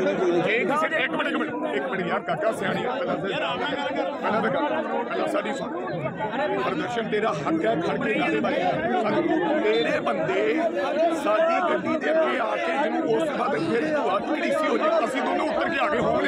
एक मिनट यार काका सियाणी पहला साड़ी सुन। प्रदर्शन तेरा हक है, खड़ के तेरे बंदे साड़ी गड्डी दे के आके जिन्होंने उस बाद फिर डीसी हो जाए असं दोनों उतर के आ गए होम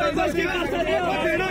मिनिस्टर